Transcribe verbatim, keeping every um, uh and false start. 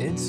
it's